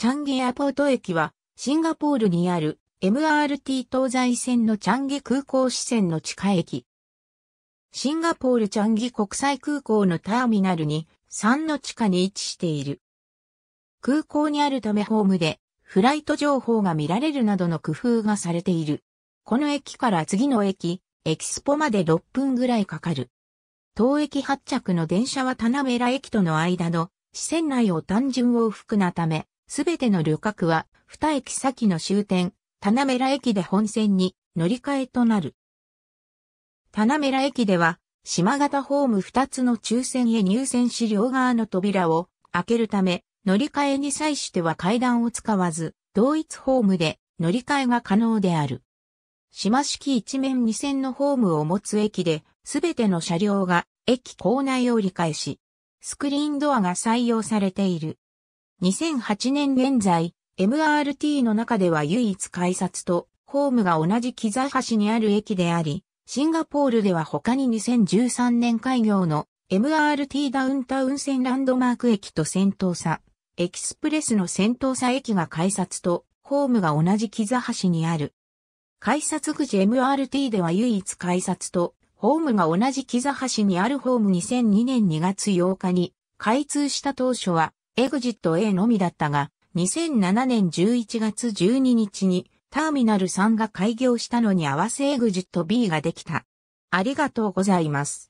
チャンギエアポート駅は、シンガポールにある MRT 東西線のチャンギ空港支線の地下駅。シンガポールチャンギ国際空港のターミナルに3の地下に位置している。空港にあるためホームでフライト情報が見られるなどの工夫がされている。この駅から次の駅、エキスポまで6分ぐらいかかる。当駅発着の電車はタナメラ駅との間の支線内を単純往復なため、すべての旅客は2駅先の終点、タナメラ駅で本線に乗り換えとなる。タナメラ駅では、島型ホーム2つの中線へ入線し両側の扉を開けるため、乗り換えに際しては階段を使わず、同一ホームで乗り換えが可能である。島式一面二線のホームを持つ駅で、すべての車両が駅構内を折り返し、スクリーンドアが採用されている。2008年現在、MRT の中では唯一改札とホームが同じ木座橋にある駅であり、シンガポールでは他に2013年開業の MRT ダウンタウン線ランドマーク駅とセントーサ、エキスプレスのセントーサ駅が改札とホームが同じ木座橋にある。改札口 MRT では唯一改札とホームが同じ木座橋にあるホーム2002年2月8日に開通した当初は、エグジット A のみだったが、2007年11月12日にターミナル3が開業したのに合わせエグジット B ができた。ありがとうございます。